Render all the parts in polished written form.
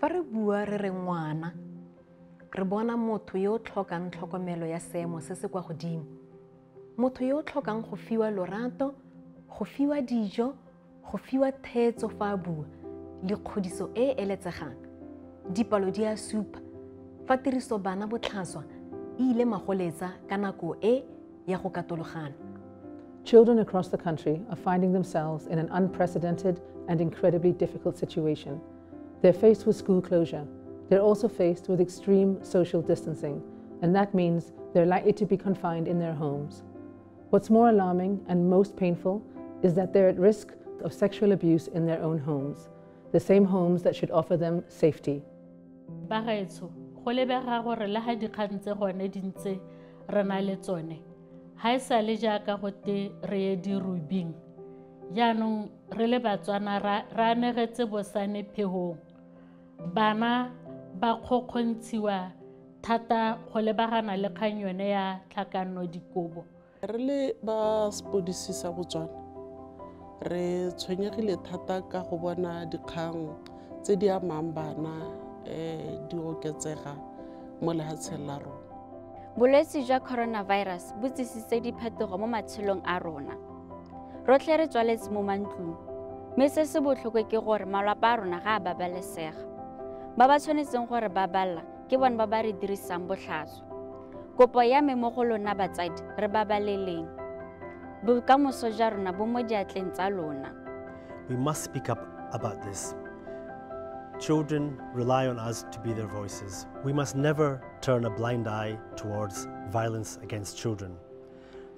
Fa re bua re re ngwana re bona motho yo tlhokang tlhokomelo ya seemo se se kwa godimo. Motho yo tlhokang go fiwa lorato, go fiwa dijo, go fiwa thetso fa a bua, le kgodiso e eletsegang. Dipalo di a supa fa tiriso bana botlhaswa e ile magoletsa ka nako e ya go katologana. Children across the country are finding themselves in an unprecedented and incredibly difficult situation. They're faced with school closure. They're also faced with extreme social distancing, and that means they're likely to be confined in their homes. What's more alarming and most painful is that they're at risk of sexual abuse in their own homes, the same homes that should offer them safety. Bagaetsho go lebega gore le ga dikgantse gone dintse rena le tsone ha isa le jaaka gote re di rubing jaanong re le Batswana ra negetse bosane phego bana ba khokgontsiwa thata go lebagana le kganyone ya tlhakano dikobo re le ba spodisisa Botswana re tshwenyegile thata ka go bona dikgang tse di amang bana di oketsega mo lehatsheng la rona. Bolwetse jwa coronavirus bo tlisitse diphetogo mo matshelong a rona. Rotlhe re tswaletse mo mantlong, mme se se botlhokwa ke gore malapa a rona ga a babalesega. Ba ba tshwanetseng gore ba balla ke bone ba ba re dirisang botlhatswa. Kopo ya me mo go lona batsadi re babaleleng. Bokamoso jwa rona bo mo diatleng tsa lona. We must speak up about this. Children rely on us to be their voices. We must never turn a blind eye towards violence against children.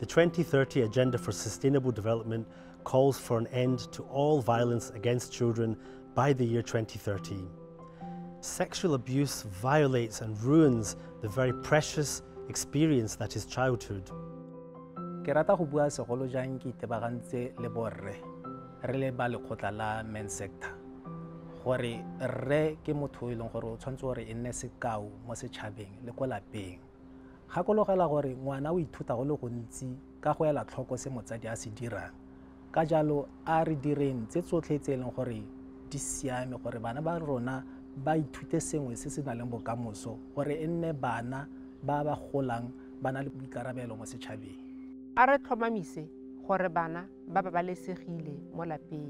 The 2030 Agenda for Sustainable Development calls for an end to all violence against children by the year 2030. Sexual abuse violates and ruins the very precious experience that is childhood. Ke rata go bua segolo jang ke tebagantse le borre re le ba lekgotla la men sector. Gore re ke motho e leng gore o tshwantse gore e nne sekao mo setšhabeng le kwa lapeng. Gakologela gore ngwana o ithuta go le gontsi ka go ela tlhoko se motsadi a se dirang. Ka jalo a re direng tse tsotlhe tse e leng gore di siame gore bana ba rona ba ithute sengwe se se nang le bokamoso gore e nne bana ba ba golang ba na le boikarabelo mo setšhabeng. A re tlhomamise gore bana ba babalesegile mo lapeng.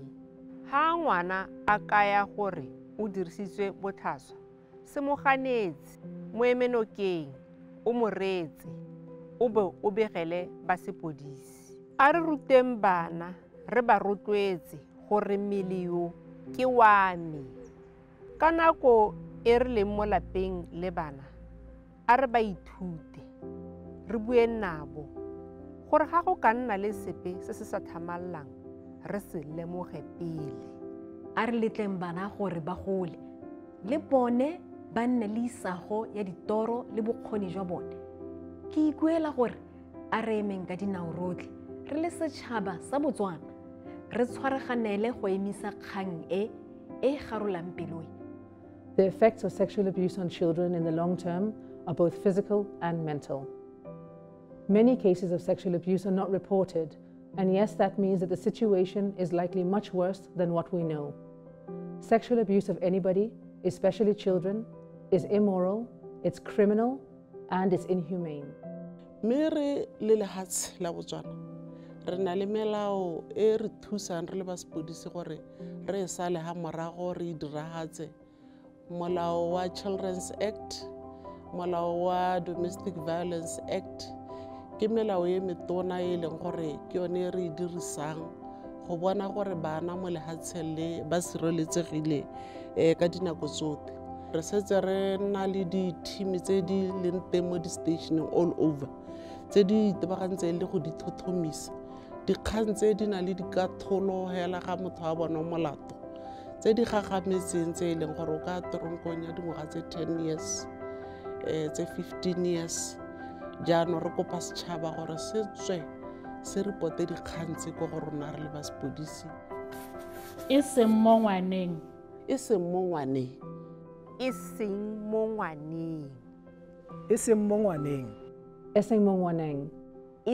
Ha ngwana a kaya gore o dirisitswe botlhaswa se moganetse moemenokeng o moretse o be o begele ba sepodisi a re ruteng bana re ba rotloetse gore melio ke wa me ka nako e re leng mo lapeng le bana a re ba ithute re bue nabo gore ga go ka nna le sepe se se sa thamallang re se lemoge pele a re letleng bana gore ba gole le bone ba nne le isago ya ditoro le bokgoni jwa bone ke ikuela gore a re emeng ka dinao rotlhe re le setšhaba sa Botswana re tshwaraganele go emisa kgang e garolang peloi. The effects of sexual abuse on children in the long term are both physical and mental. Many cases of sexual abuse are not reported. And yes, that means that the situation is likely much worse than what we know. Sexual abuse of anybody, especially children, is immoral, it's criminal, and it's inhumane. Mere le lehatshe la Botswana re na le melao e re thusang re le ba sepodisi gore re sale ha morago re diragatse Malawi Children's Act, Malawi Domestic Violence Act. Ke melao e metona e leng gore ke yone re dirisang go bona gore bana mo lehatsheng le ba sireletsegile ka dinako tsotlhe. Re setse re na le di-team tse di leng teng mo di-stationeng all over tse di itebagantseng le go di thothomisa. Dikgang tse di na le dikatholo hela ga motho a bona molato tse di gagametseng tse e leng gore o ka toronkong ya dingwaga tse 10 years tse 15 years. Jaanong re kopa setšhaba gore se tswe se ripote dikgantse go rona re le ba sepodisi. E seng mo ngwaneng. E seng mo ngwaneng. E seng mo ngwaneng. E seng mo ngwaneng. E seng mo ngwaneng.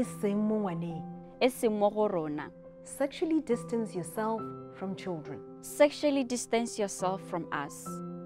E seng mo ngwaneng. E seng mo go rona. Sexually distance yourself from children. Sexually distance yourself from us.